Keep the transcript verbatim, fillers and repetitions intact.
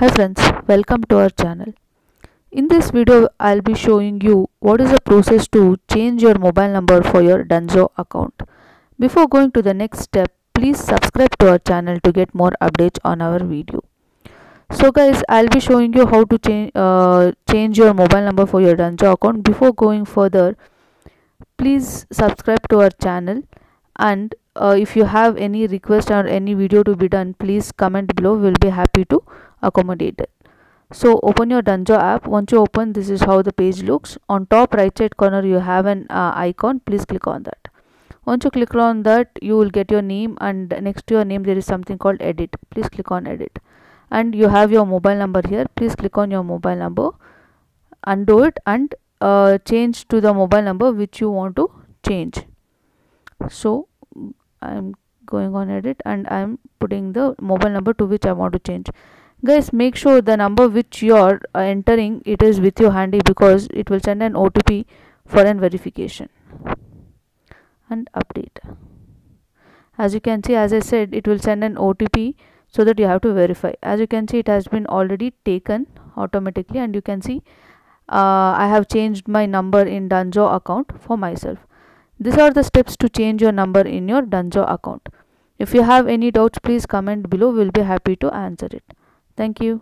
Hi friends, welcome to our channel. In this video, I'll be showing you what is the process to change your mobile number for your Dunzo account. Before going to the next step, please subscribe to our channel to get more updates on our video. So guys, I'll be showing you how to change uh, change your mobile number for your Dunzo account. Before going further, please subscribe to our channel, and uh, if you have any request or any video to be done, please comment below. We'll be happy to accommodate it. So open your Dunzo app. Once you open, this is how the page looks. On top right side corner, you have an uh, icon. Please click on that. Once you click on that, you will get your name, and next to your name there is something called edit. Please click on edit, and you have your mobile number here. Please click on your mobile number, undo it, and uh, change to the mobile number which you want to change. So I'm going on edit, and I'm putting the mobile number to which I want to change. Guys, make sure the number which you're uh, entering, it is with you handy, because it will send an O T P for an verification and update. As you can see, as I said, it will send an O T P so that you have to verify. As you can see, it has been already taken automatically, and you can see uh, I have changed my number in Dunzo account for myself. These are the steps to change your number in your Dunzo account. If you have any doubts, please comment below. We'll be happy to answer it. Thank you.